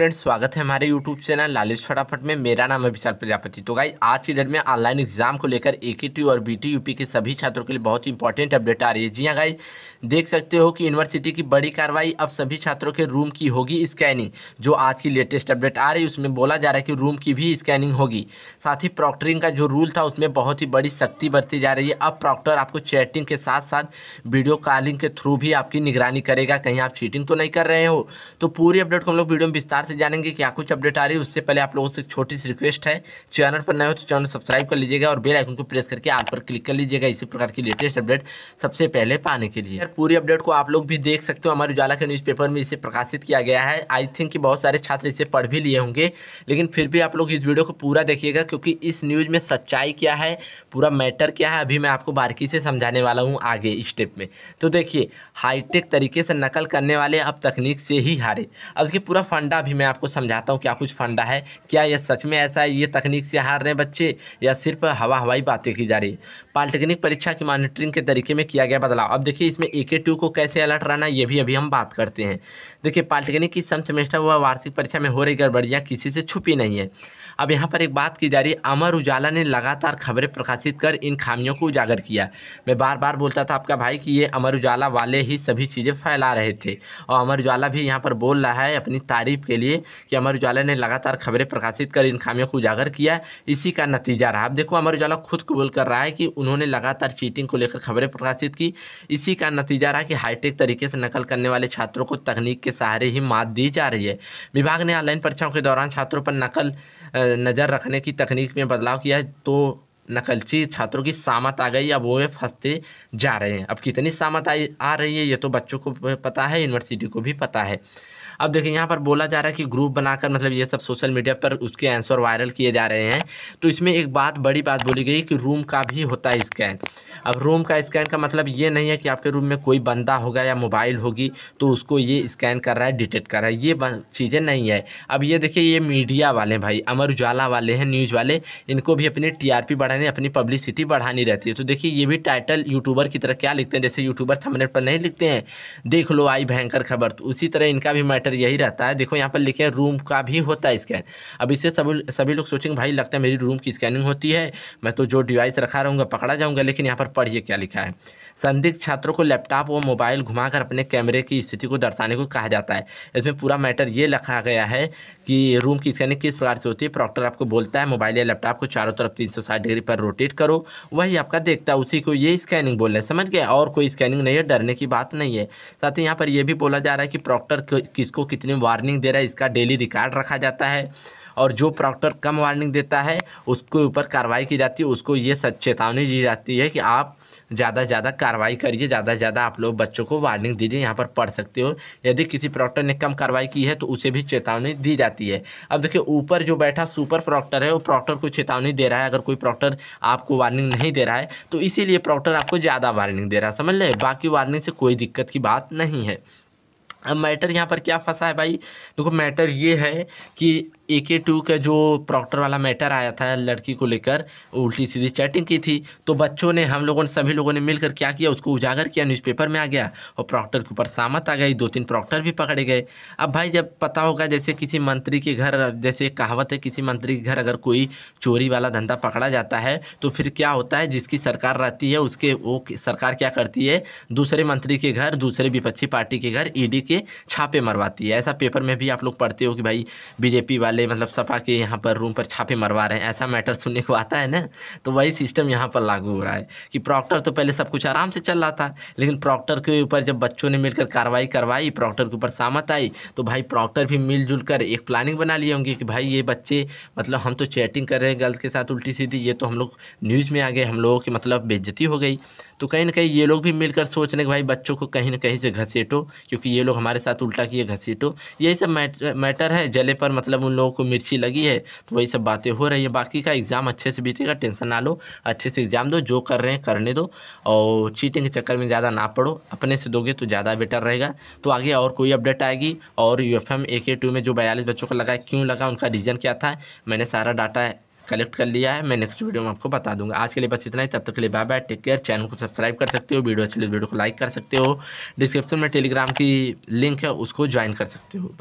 Friends, स्वागत है हमारे यूट्यूब चैनल लालेश फटाफट में। मेरा नाम है विशाल प्रजापति। तो गाइस, आज की डेट में ऑनलाइन एग्जाम को लेकर AKTU और BTUP के सभी छात्रों के लिए बहुत ही इंपॉर्टेंट अपडेट आ रही है। जी हां गाइस, देख सकते हो कि यूनिवर्सिटी की बड़ी कार्रवाई, अब सभी छात्रों के रूम की होगी स्कैनिंग। जो आज की लेटेस्ट अपडेट आ रही है उसमें बोला जा रहा है कि रूम की भी स्कैनिंग होगी। साथ ही प्रॉक्टरिंग का जो रूल था उसमें बहुत ही बड़ी सख्ती बरती जा रही है। अब प्रॉक्टर आपको चैटिंग के साथ साथ वीडियो कॉलिंग के थ्रू भी आपकी निगरानी करेगा, कहीं आप चीटिंग तो नहीं कर रहे हो। तो पूरी अपडेट को हम लोग वीडियो में विस्तार से जानेंगे क्या कुछ अपडेट आ रही है। उससे पहले आप लोगों से एक छोटी सी रिक्वेस्ट है, चैनल पर नए हो तो चैनल सब्सक्राइब कर लीजिएगा और बेल आइकन को प्रेस करके आप पर क्लिक कर लीजिएगा, इसी प्रकार की लेटेस्ट अपडेट सबसे पहले पाने के लिए। यार, पूरी अपडेट को आप लोग भी देख सकते हो, अमर उजाला के न्यूज़पेपर में इसे प्रकाशित किया गया है। आई थिंक कि बहुत सारे छात्र इसे पढ़ भी लिए होंगे, लेकिन फिर भी आप लोग इस वीडियो को पूरा देखिएगा, क्योंकि इस न्यूज़ में सच्चाई क्या है, पूरा मैटर क्या है, अभी मैं आपको बारीकी से समझाने वाला हूँ आगे स्टेप में। तो देखिए, हाईटेक तरीके से नकल करने वाले अब तकनीक से ही हारे। अब देखिए, पूरा फंडा भी मैं आपको समझाता हूँ, क्या कुछ फंडा है, क्या यह सच में ऐसा है, ये तकनीक से हार रहे बच्चे या सिर्फ हवाई बातें की जा रही है। पॉलिटेक्निक परीक्षा की मॉनिटरिंग के तरीके में किया गया बदलाव। अब देखिए, इसमें AKTU को कैसे अलर्ट रहना, ये भी अभी हम बात करते हैं। देखिए, पॉलिटेक्निक की सम सेमेस्टर व वार्षिक परीक्षा में हो रही गड़बड़ियाँ किसी से छुपी नहीं है। अब यहाँ पर एक बात की जा रही है, अमर उजाला ने लगातार खबरें प्रकाशित कर इन खामियों को उजागर किया। मैं बार बार बोलता था आपका भाई कि ये अमर उजाला वाले ही सभी चीज़ें फैला रहे थे, और अमर उजाला भी यहाँ पर बोल रहा है अपनी तारीफ के लिए कि अमर उजाला ने लगातार खबरें प्रकाशित कर इन खामियों को उजागर किया, इसी का नतीजा रहा। अब देखो, अमर उजाला खुद कबूल कर रहा है कि उन्होंने लगातार चीटिंग को लेकर खबरें प्रकाशित की, इसी का नतीजा रहा कि हाईटेक तरीके से नकल करने वाले छात्रों को तकनीक के सहारे ही मात दी जा रही है। विभाग ने ऑनलाइन परीक्षाओं के दौरान छात्रों पर नज़र रखने की तकनीक में बदलाव किया है, तो नकलची छात्रों की सामत आ गई। अब वो फंसते जा रहे हैं। अब कितनी सामत आ रही है ये तो बच्चों को पता है, यूनिवर्सिटी को भी पता है। अब देखिए, यहाँ पर बोला जा रहा है कि ग्रुप बनाकर, मतलब ये सब सोशल मीडिया पर उसके आंसर वायरल किए जा रहे हैं। तो इसमें एक बात, बड़ी बात बोली गई कि रूम का भी होता है स्कैन। अब रूम का स्कैन का मतलब ये नहीं है कि आपके रूम में कोई बंदा होगा या मोबाइल होगी तो उसको ये स्कैन कर रहा है, डिटेक्ट कर रहा है, ये चीज़ें नहीं है। अब ये देखिए, ये मीडिया वाले भाई, अमर उजाला वाले हैं, न्यूज़ वाले, इनको भी अपनी TRP बढ़ाने, अपनी पब्लिसिटी बढ़ानी रहती है। तो देखिए, ये भी टाइटल यूट्यूबर की तरह क्या लिखते हैं, जैसे यूट्यूबर थंबनेल पर नहीं लिखते हैं, देख लो आई भयंकर खबर, तो उसी तरह इनका भी मैटर यही रहता है। देखो, यहाँ पर लिखे रूम का भी होता है स्कैन। अब इससे सभी लोग सोचेंगे भाई लगता है मेरी रूम की स्कैनिंग होती है, मैं तो जो डिवाइस रखा रहूँगा पकड़ा जाऊँगा। लेकिन यहाँ पर पढ़िए क्या लिखा है, संदिग्ध छात्रों को लैपटॉप व मोबाइल घुमाकर अपने कैमरे की स्थिति को दर्शाने को कहा जाता है। इसमें पूरा मैटर ये लिखा गया है कि रूम की स्कैनिंग किस प्रकार से होती है। प्रॉक्टर आपको बोलता है मोबाइल या लैपटॉप को चारों तरफ 360 डिग्री पर रोटेट करो, वही आपका देखता है, उसी को ये स्कैनिंग बोल रहे हैं, समझ गए। और कोई स्कैनिंग नहीं है, डरने की बात नहीं है। साथ ही यहाँ पर यह भी बोला जा रहा है कि प्रॉक्टर किसको कितनी वार्निंग दे रहा है, इसका डेली रिकॉर्ड रखा जाता है, और जो प्रॉक्टर कम वार्निंग देता है उसके ऊपर कार्रवाई की जाती है, उसको ये सचेतावनी दी जाती है कि आप ज़्यादा से ज़्यादा कार्रवाई करिए, ज़्यादा से ज़्यादा आप लोग बच्चों को वार्निंग दीजिए। यहाँ पर पढ़ सकते हो, यदि किसी प्रॉक्टर ने कम कार्रवाई की है तो उसे भी चेतावनी दी जाती है। अब देखिए, ऊपर जो बैठा सुपर प्रॉक्टर है वो प्रॉक्टर को चेतावनी दे रहा है, अगर कोई प्रॉक्टर आपको वार्निंग नहीं दे रहा है तो इसीलिए प्रॉक्टर आपको ज़्यादा वार्निंग दे रहा है, समझ लें। बाकी वार्निंग से कोई दिक्कत की बात नहीं है। अब मैटर यहाँ पर क्या फंसा है भाई, देखो मैटर ये है कि AKTU का जो प्रॉक्टर वाला मैटर आया था, लड़की को लेकर उल्टी सीधी चैटिंग की थी, तो बच्चों ने, हम लोगों ने, सभी लोगों ने मिलकर क्या किया, उसको उजागर किया, न्यूज़पेपर में आ गया और प्रॉक्टर के ऊपर सामत आ गई, 2-3 प्रॉक्टर भी पकड़े गए। अब भाई जब पता होगा, जैसे किसी मंत्री के घर, जैसे कहावत है, किसी मंत्री के घर अगर कोई चोरी वाला धंधा पकड़ा जाता है तो फिर क्या होता है, जिसकी सरकार रहती है उसके, वो सरकार क्या करती है, दूसरे मंत्री के घर, दूसरे विपक्षी पार्टी के घर ED के छापे मरवाती है। ऐसा पेपर में भी आप लोग पढ़ते हो कि भाई BJP वाले, मतलब सपा के यहाँ पर रूम पर छापे मरवा रहे हैं, ऐसा मैटर सुनने को आता है ना। तो वही सिस्टम यहाँ पर लागू हो रहा है कि प्रॉक्टर, तो पहले सब कुछ आराम से चल रहा था, लेकिन प्रॉक्टर के ऊपर जब बच्चों ने मिलकर कार्रवाई करवाई, प्रॉक्टर के ऊपर सामत आई, तो भाई प्रॉक्टर भी मिलजुल कर एक प्लानिंग बना लिए होंगे कि भाई ये बच्चे, मतलब हम तो चैटिंग कर रहे हैं गर्ल्स के साथ उल्टी सीधी, ये तो हम लोग न्यूज़ में आ गए, हम लोगों की मतलब बेइज्जती हो गई। तो कहीं ना कहीं ये लोग भी मिलकर सोच रहे कि भाई बच्चों को कहीं ना कहीं से घसीटो, क्योंकि ये लोग हमारे साथ उल्टा किए, घसीटो। यही सब मैटर है, जले पर मतलब उन लोगों को मिर्ची लगी है, तो वही सब बातें हो रही है। बाकी का एग्ज़ाम अच्छे से बीतेगा, टेंशन ना लो, अच्छे से एग्ज़ाम दो, जो कर रहे हैं करने दो, और चीटिंग के चक्कर में ज़्यादा ना पड़ो, अपने से दोगे तो ज़्यादा बेटर रहेगा। तो आगे और कोई अपडेट आएगी, और UFM AK2 में जो 42 बच्चों को लगा, क्यों लगा, उनका रीज़न क्या था, मैंने सारा डाटा कलेक्ट कर लिया है, मैं नेक्स्ट वीडियो में आपको बता दूंगा। आज के लिए बस इतना ही, तब तक के लिए bye bye, take care. Channel को सब्सक्राइब कर सकते हो, वीडियो अच्छी लगी वीडियो को लाइक कर सकते हो, डिस्क्रिप्शन में टेलीग्राम की लिंक है उसको ज्वाइन कर सकते हो।